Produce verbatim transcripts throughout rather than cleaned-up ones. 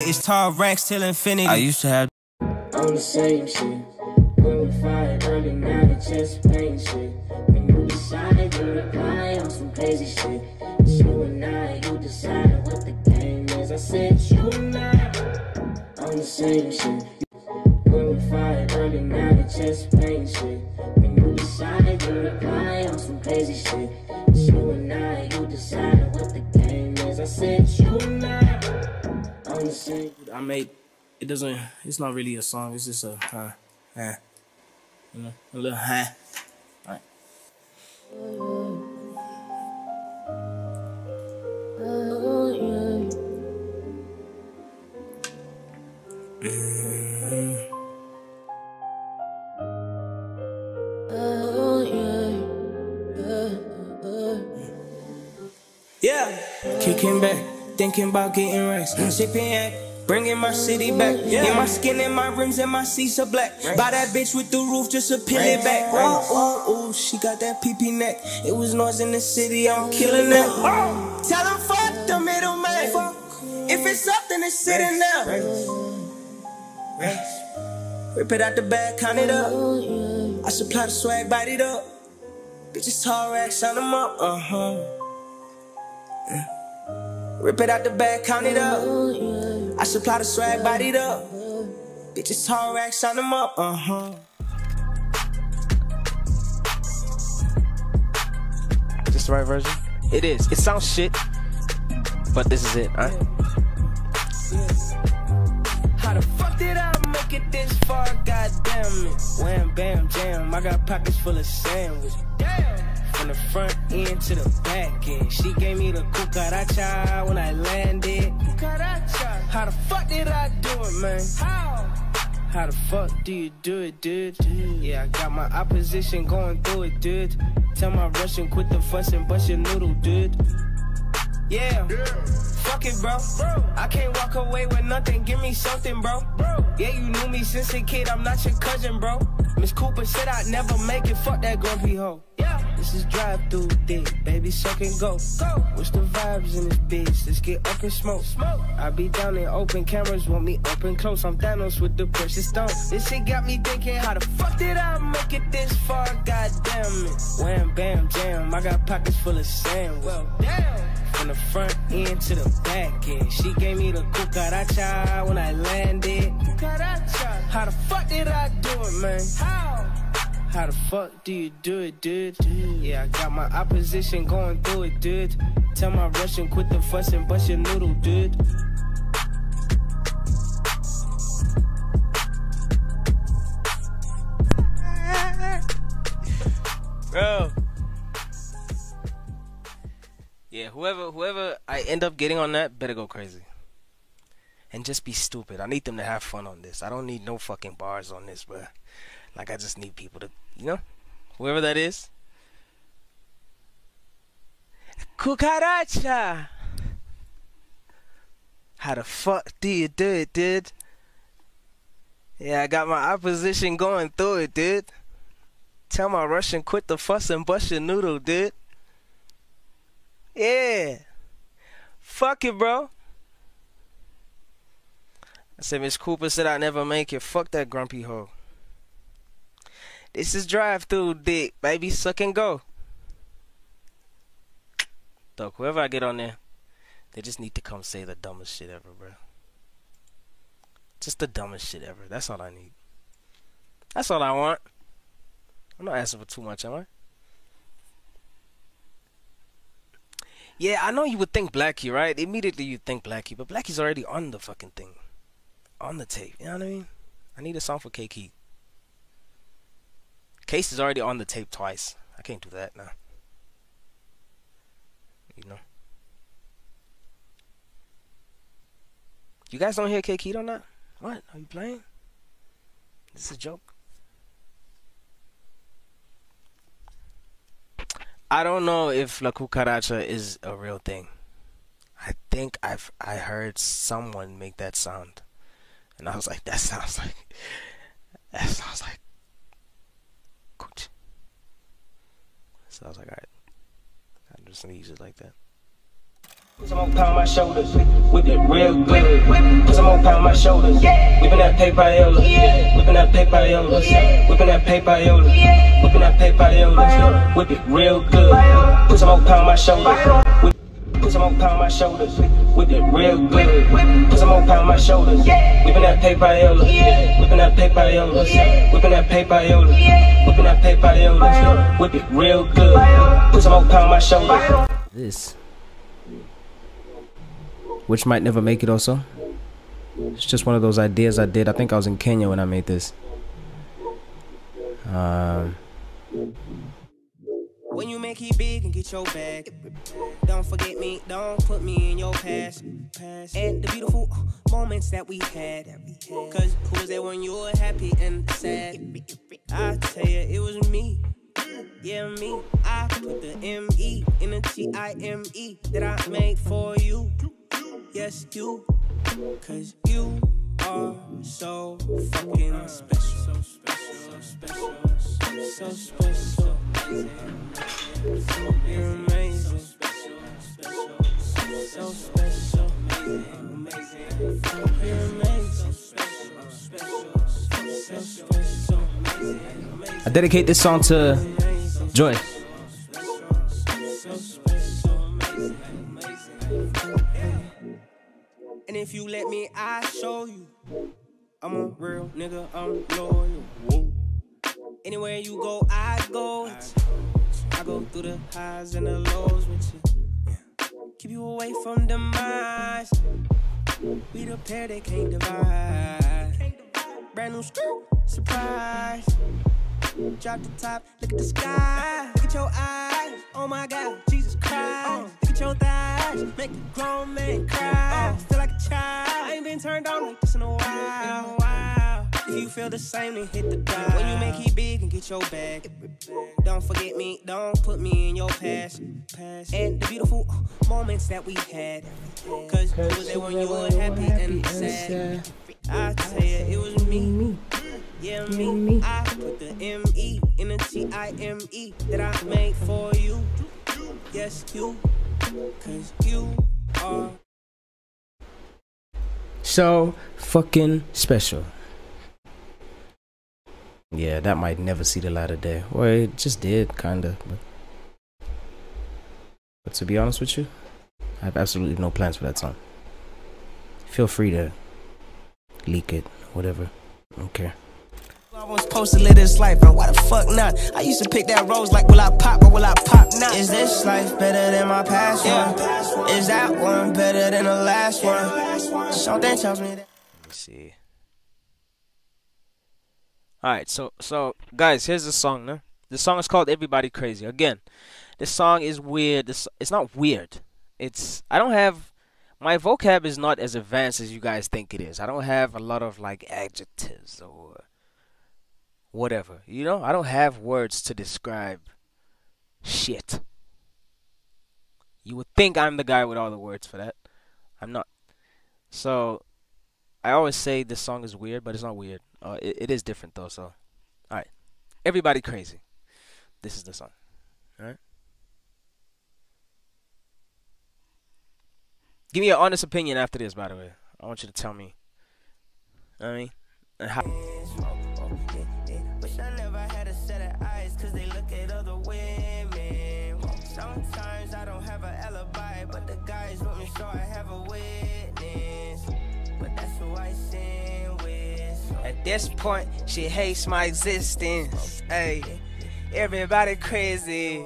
It's tall racks till infinity. I used to have on the same shit. When we fight early, now the chest pain shit. When you decide you're the guy on some crazy shit. It's you and I, you decide what the game is. I said you and I on the same shit. When we fight early, now the chest pain shit. When you decide you're the guy on some crazy shit. It's you and I, you decide what the game is. I said you and I. I made it doesn't. It's not really a song. It's just a uh, uh, you know, a little huh. Alright. Yeah. Kicking back. Thinking about getting racks, shipping act, bringing my city back. Yeah. And my skin and my rims and my seats are black. Right. Buy that bitch with the roof just to peel right. it back. Right. Oh, oh, oh, she got that pee-pee neck. It was noise in the city, I'm killing that. Oh. Tell them fuck the middle man. Fuck. If it's up, then it's sitting now. Rip it out the bag, count it up. I supply the swag, bite it up. Bitches tall racks, on them up. Uh huh. Yeah. Rip it out the bag, count it up. I supply the swag, body it up. Bitches tall racks, sign them up, uh-huh. Is this the right version? It is. It sounds shit, but this is it, huh? How the fuck did I make it this far? God damn it. Wham, bam, jam. I got pockets full of sandwich. Damn. From the front end to the back end. She gave me the cucaracha when I landed. Cucaracha. How the fuck did I do it, man? How? How the fuck do you do it, dude? Yeah, I got my opposition going through it, dude. Tell my Russian, quit the fuss and bust your noodle, dude. Yeah, yeah. Fuck it, bro. bro. I can't walk away with nothing. Give me something, bro. bro. Yeah, you knew me since a kid. I'm not your cousin, bro. Miss Cooper said I'd never make it. Fuck that grumpy hoe. Yeah. This is drive-through dick, baby, suck and go. Go. What's the vibes in this bitch? Let's get up and smoke. Smoke. I be down in open, cameras want me up and close. I'm Thanos with the precious stone. This shit got me thinking, how the fuck did I make it this far? God damn it. Wham, bam, jam. I got pockets full of sand. Well, damn. From the front end to the back end. She gave me the cucaracha when I landed. Cucaracha. How the fuck did I do it, man? How? How the fuck do you do it, dude? Yeah, I got my opposition going through it, dude. Tell my Russian, quit the fuss and bust your noodle, dude. Bro. Yeah, whoever, whoever I end up getting on that, better go crazy. And just be stupid. I need them to have fun on this. I don't need no fucking bars on this, bro. Like, I just need people to, you know, whoever that is. Cucaracha! How the fuck do you do it, dude? Yeah, I got my opposition going through it, dude. Tell my Russian, quit the fuss and bust your noodle, dude. Yeah. Fuck it, bro. I said, Miss Cooper said I'd never make it. Fuck that grumpy hoe. This is drive-through dick, baby, suck and go. Dog, whoever I get on there, they just need to come say the dumbest shit ever, bro. Just the dumbest shit ever. That's all I need. That's all I want. I'm not asking for too much, am I? Yeah, I know you would think Blackie, right? Immediately you think Blackie, but Blackie's already on the fucking thing. On the tape, you know what I mean? I need a song for K Key. Case is already on the tape twice. I can't do that now. You know. You guys don't hear K Key on that? What? Are you playing? This is a joke. I don't know if La Cucaracha is a real thing. I think I've I heard someone make that sound. And I was like, that sounds like that sounds like Coach. So I was like, alright, I'm just gonna use it like that. Put some more pound my shoulders, whip it real good. Put some more pound my shoulders, whipping that papayola, whipping that papayola, whipping that papayola, whipping that papayola, whip it real good. Put some more pound my shoulders. Put some more pound my shoulders, whip it real good. Put some more pound my shoulders, whipping that papayola, whipping that papayola, whipping that papayola, whipping that papayola, whip it real good. Put some more pound my shoulders. This. Which might never make it also. It's just one of those ideas I did. I think I was in Kenya when I made this. Um. When you make it big and get your bag, don't forget me, don't put me in your past. And the beautiful moments that we had. Cause who was there when you were happy and sad? I tell you, it was me. Yeah, me. I put the M E in the T I M E that I made for you. Yes, you, cause you are so fucking special, so special, so special, so special, you're amazing, so special, amazing, you're amazing, so special. I dedicate this song to Joy. And if you let me, I show you I'm a real nigga, I'm loyal. Woo. Anywhere you go, I go with you. I go through the highs and the lows with you, yeah. Keep you away from the demise. We the pair they can't divide. Brand new skirt, surprise. Drop the top, look at the sky. Look at your eyes, oh my God, Jesus Christ. Look at your thighs, make a grown man cry. Still like a child, I ain't been turned on like this in a while, wow. If you feel the same, then hit the dial. When you make it big and get your bag, don't forget me, don't put me in your past. And the beautiful moments that we had. Cause it was there when you were happy and sad. I tell you, it was me. Yeah, me. I put the M E in the T I M E that I made for you. Yes, you. Cause you are so fucking special. Yeah, that might never see the light of day. Or it just did, kinda. But, but to be honest with you, I have absolutely no plans for that song. Feel free to leak it, whatever. I don't care. I was supposed to live this life, and why the fuck not? I used to pick that rose like, will I pop or will I pop not? Is this life better than my past one? Is that one better than the last one? Something tells me that. Let me see. Alright, so, so, guys, here's the song, no? The song is called Everybody Crazy. Again, this song is weird. This, it's not weird. It's, I don't have... My vocab is not as advanced as you guys think it is. I don't have a lot of, like, adjectives or... whatever, you know, I don't have words to describe shit. You would think I'm the guy with all the words for that. I'm not. So, I always say this song is weird, but it's not weird. Uh, it, it is different though, so. Alright. Everybody Crazy. This is the song. Alright? Give me your honest opinion after this, by the way. I want you to tell me. You know what I mean? And how. I never had a set of eyes cause they look at other women. Sometimes I don't have an alibi, but the guys with me so I have a witness. But that's who I sin with. At this point, she hates my existence. Hey, everybody crazy.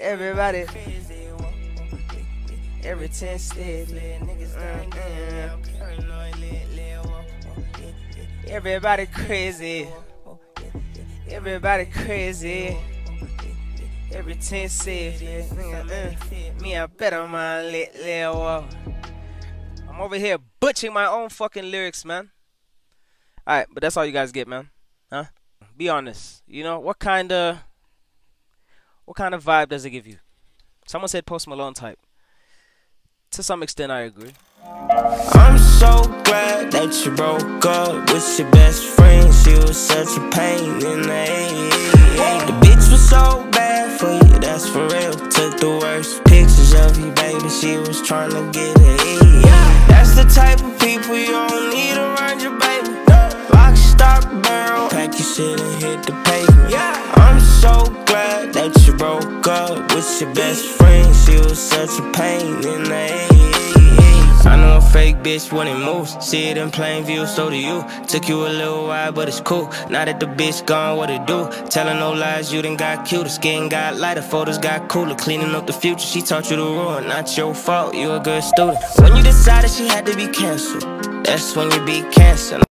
Everybody crazy. Every ten steps, niggas down. Everybody crazy. Everybody crazy. Every ten says, yeah, uh, me, I bet on my lit little wall. I'm over here butchering my own fucking lyrics, man. Alright, but that's all you guys get, man. Huh? Be honest. You know, what kind of what kind of vibe does it give you? Someone said Post Malone type. To some extent, I agree. I'm so glad that you broke up with your best friend. She was such a pain in the ass. The bitch was so bad for you, that's for real. Took the worst pictures of you, baby. she was tryna get it in. That's the type of people you don't need around your baby. Lock, stock, barrel, pack your shit and hit the pavement. I'm so glad that you broke up with your best friend. She was such a pain in the ass. I know a fake bitch when it moves. See it in plain view, so do you. Took you a little while, but it's cool. Now that the bitch gone, what it do? Telling no lies, you done got cuter. Skin got lighter, photos got cooler. Cleaning up the future, she taught you the rule. Not your fault, you a good student. When you decided she had to be canceled, that's when you be canceled.